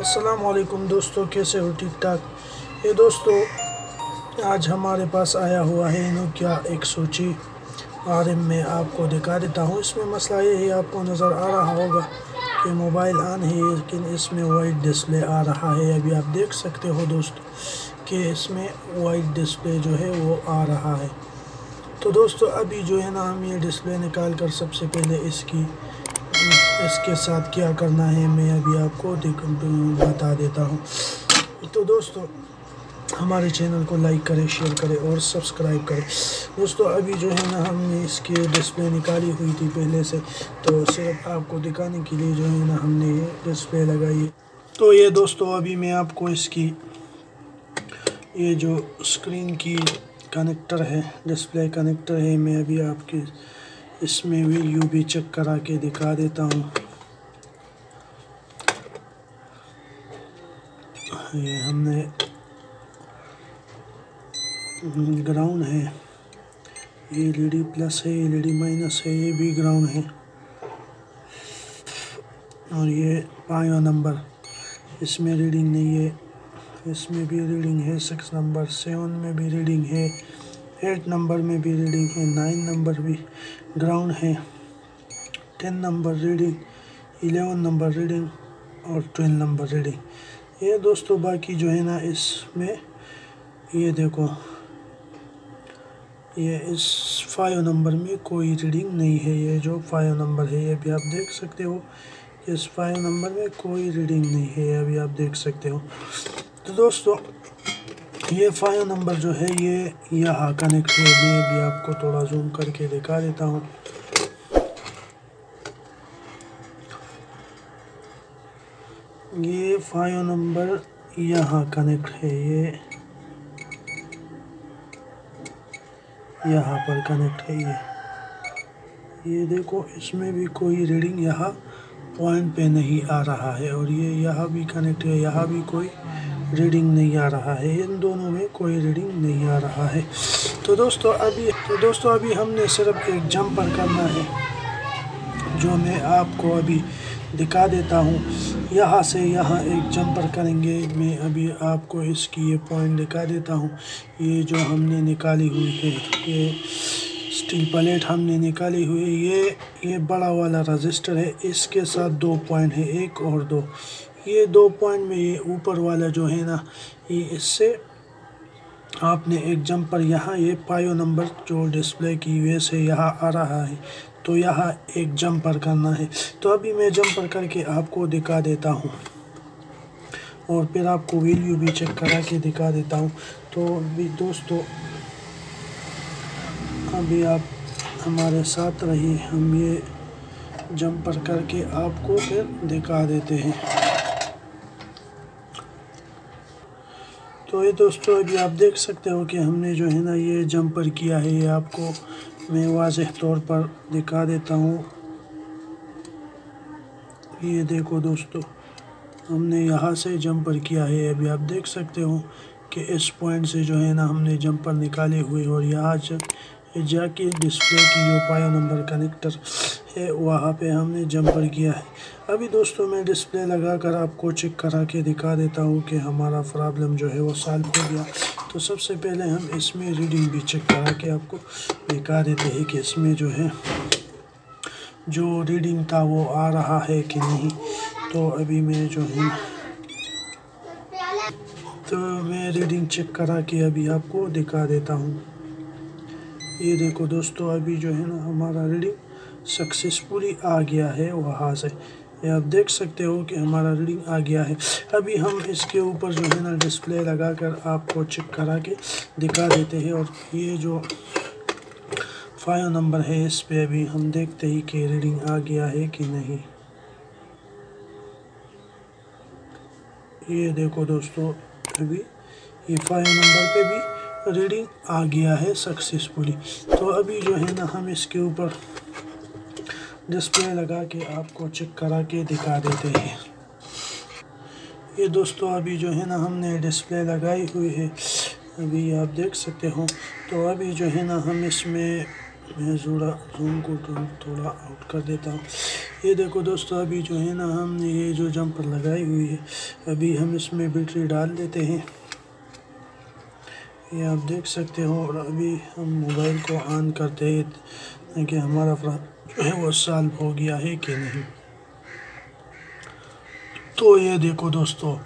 अस्सलाम वालेकुम दोस्तों, कैसे हो? ठीक ठाक। ये दोस्तों आज हमारे पास आया हुआ है नोकिया 106 RM में आपको दिखा देता हूँ। इसमें मसला ये है, आपको नज़र आ रहा होगा कि मोबाइल ऑन है लेकिन इसमें वाइट डिस्प्ले आ रहा है। अभी आप देख सकते हो दोस्तों कि इसमें वाइट डिस्प्ले जो है वो आ रहा है। तो दोस्तों अभी जो है ना, हम ये डिस्प्ले निकाल कर सबसे पहले इसके साथ क्या करना है मैं अभी आपको बता देता हूँ। तो दोस्तों हमारे चैनल को लाइक करें, शेयर करें और सब्सक्राइब करें। दोस्तों अभी जो है ना, हमने इसकी डिस्प्ले निकाली हुई थी पहले से, तो सिर्फ आपको दिखाने के लिए जो है ना हमने ये डिस्प्ले लगाई। तो ये दोस्तों अभी मैं आपको इसकी ये जो स्क्रीन की कनेक्टर है, डिस्प्ले कनेक्टर है, मैं अभी आपकी इसमें वीडियो भी चेक करा के दिखा देता हूँ। ये हमने ग्राउंड है, ये LED प्लस है, LED माइनस है, ये भी ग्राउंड है और ये 5 नंबर, इसमें रीडिंग नहीं है, इसमें भी रीडिंग है 6 नंबर, 7 में भी रीडिंग है, 8 नंबर में भी रीडिंग है, 9 नंबर भी ग्राउंड है, 10 नंबर रीडिंग, 11 नंबर रीडिंग और 12 नंबर रीडिंग। ये दोस्तों बाकी जो है ना, इसमें ये देखो, ये इस 5 नंबर में कोई रीडिंग नहीं है। ये जो 5 नंबर है ये भी आप देख सकते हो, इस 5 नंबर में कोई रीडिंग नहीं है, ये भी आप देख सकते हो। तो दोस्तों ये 5 नंबर जो है ये यहाँ कनेक्ट है, मैं भी आपको थोड़ा जूम करके दिखा देता हूँ। ये 5 नंबर यहाँ कनेक्ट है, ये यहाँ पर कनेक्ट है। ये देखो, इसमें भी कोई रीडिंग यहाँ पॉइंट पे नहीं आ रहा है और ये यहाँ भी कनेक्ट है, यहाँ भी कोई रीडिंग नहीं आ रहा है, इन दोनों में कोई रीडिंग नहीं आ रहा है। तो दोस्तों अभी हमने सिर्फ एक जंपर करना है जो मैं आपको अभी दिखा देता हूँ। यहाँ से यहाँ एक जंपर करेंगे, मैं अभी आपको इसकी ये पॉइंट दिखा देता हूँ। ये जो हमने निकाली हुई है, ये स्टील प्लेट हमने निकाली हुई है, ये बड़ा वाला रजिस्टर है, इसके साथ 2 पॉइंट है, 1 और 2। ये 2 पॉइंट में ये ऊपर वाला जो है ना, ये इससे आपने एक जंपर यहाँ, ये 5 नंबर जो डिस्प्ले की वजह से यहाँ आ रहा है, तो यहाँ एक जंपर करना है। तो अभी मैं जंपर करके आपको दिखा देता हूँ और फिर आपको वीडियो भी चेक करा के दिखा देता हूँ। तो भी दोस्तों अभी आप हमारे साथ रहिए, हम ये जंपर करके आपको फिर दिखा देते हैं। तो ये दोस्तों अभी आप देख सकते हो कि हमने जो है ना ये जंपर किया है, ये आपको मैं वाज़ेह तौर पर दिखा देता हूँ। ये देखो दोस्तों, हमने यहाँ से जंपर किया है, अभी आप देख सकते हो कि इस पॉइंट से जो है ना हमने जंपर निकाले हुए और यहाँ जाके डिस्प्ले की जो 5 नंबर कनेक्टर है वहाँ पे हमने जंपर किया है। अभी दोस्तों मैं डिस्प्ले लगा कर आपको चेक करा के दिखा देता हूँ कि हमारा प्रॉब्लम जो है वो सॉल्व हो गया। तो सबसे पहले हम इसमें रीडिंग भी चेक करा के आपको दिखा देते हैं कि इसमें जो है जो रीडिंग था वो आ रहा है कि नहीं। तो अभी मैं जो है, तो मैं रीडिंग चेक करा के अभी आपको दिखा देता हूँ। ये देखो दोस्तों अभी जो है ना हमारा रीडिंग सक्सेसफुली आ गया है, वहाँ से ये आप देख सकते हो कि हमारा रीडिंग आ गया है। अभी हम इसके ऊपर जो है ना डिस्प्ले लगाकर आपको चेक करा के दिखा देते हैं। और ये जो 5 नंबर है इस पे अभी हम देखते ही कि रीडिंग आ गया है कि नहीं। ये देखो दोस्तों अभी ये 5 नंबर पे भी रीडिंग आ गया है सक्सेसफुली। तो अभी जो है ना हम इसके ऊपर डिस्प्ले लगा के आपको चेक करा के दिखा देते हैं। ये दोस्तों अभी जो है ना हमने डिस्प्ले लगाई हुई है, अभी आप देख सकते हो। तो अभी जो है ना हम इसमें मैं जूम को थोड़ा आउट कर देता हूँ। ये देखो दोस्तों, अभी जो है ना हमने ये जो जंपर लगाई हुई है, अभी हम इसमें बैटरी डाल देते हैं, ये आप देख सकते हो। और अभी हम मोबाइल को ऑन करते हैं कि हमारा प्रॉब्लम जो है वो सॉल्व हो गया है कि नहीं। तो ये देखो दोस्तों,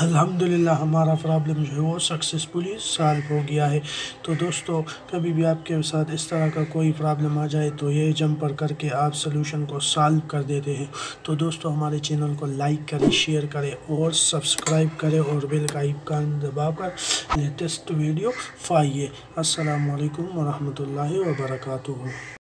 अल्हम्दुलिल्लाह हमारा प्रॉब्लम जो है वो सक्सेसफुली सॉल्व हो गया है। तो दोस्तों, कभी भी आपके साथ इस तरह का कोई प्रॉब्लम आ जाए तो ये जंपर करके आप सलूशन को सॉल्व कर देते हैं। तो दोस्तों, हमारे चैनल को लाइक करें, शेयर करें और सब्सक्राइब करें और बेल का आइकन दबाकर लेटेस्ट वीडियो पाइए। अस्सलाम वालेकुम वरहमतुल्लाहि वबरकातुहू।